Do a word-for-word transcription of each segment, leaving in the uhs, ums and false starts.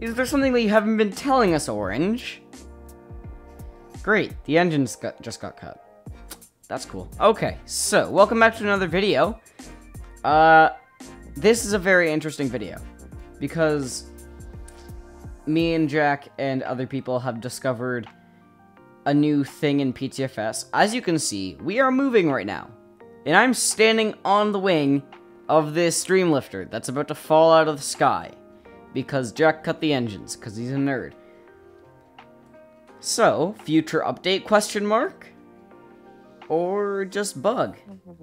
Is there something that you haven't been telling us, Orange? Great, the engine got, just got cut. That's cool. Okay, so welcome back to another video. Uh, this is a very interesting video because me and Jack and other people have discovered a new thing in P T F S. As you can see, we are moving right now, and I'm standing on the wing of this Dreamlifter that's about to fall out of the sky because Jack cut the engines because he's a nerd. So, future update question mark? Or just bug?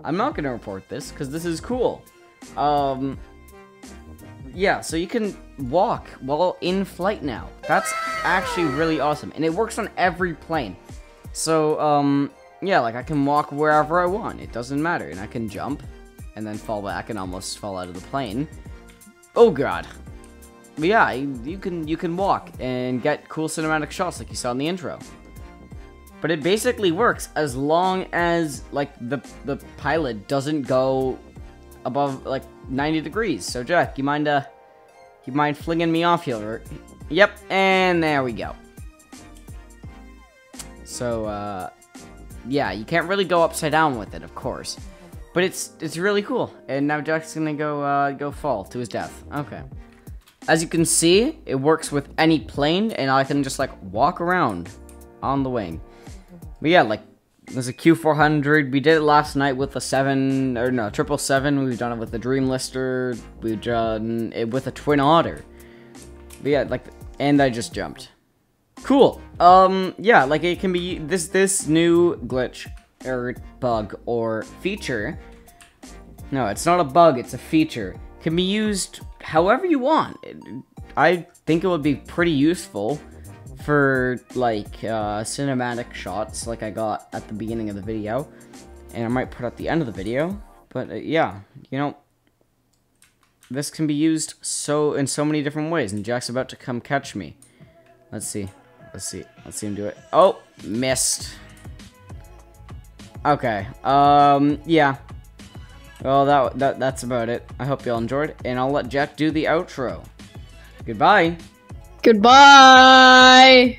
I'm not gonna report this because this is cool. Um, yeah, so you can walk while in flight now. That's actually really awesome, and it works on every plane. So, um, yeah, like I can walk wherever I want. It doesn't matter, and I can jump and then fall back and almost fall out of the plane. Oh god. But yeah, you can you can walk and get cool cinematic shots like you saw in the intro. But it basically works as long as like the the pilot doesn't go above like ninety degrees. So Jack, you mind uh you mind flinging me off here? Yep, and there we go. So uh yeah, you can't really go upside down with it, of course. But it's it's really cool, and now Jack's gonna go uh, go fall to his death. Okay, as you can see, it works with any plane, and I can just like walk around on the wing. But yeah, like there's a Q four hundred. We did it last night with a seven or no triple seven. We've done it with the Dreamlifter. We've done it with a Twin Otter. But yeah, like, and I just jumped. Cool. Um, yeah, like it can be this this new glitch. Or bug or feature. No, it's not a bug, it's a feature. It can be used however you want. It, I think it would be pretty useful for like uh, cinematic shots like I got at the beginning of the video. And I might put at the end of the video. But uh, yeah, you know, this can be used so in so many different ways. And Jack's about to come catch me. Let's see. Let's see. Let's see him do it. Oh, missed. Okay, um, yeah. Well, that, that that's about it. I hope y'all enjoyed, and I'll let Jack do the outro. Goodbye! Goodbye!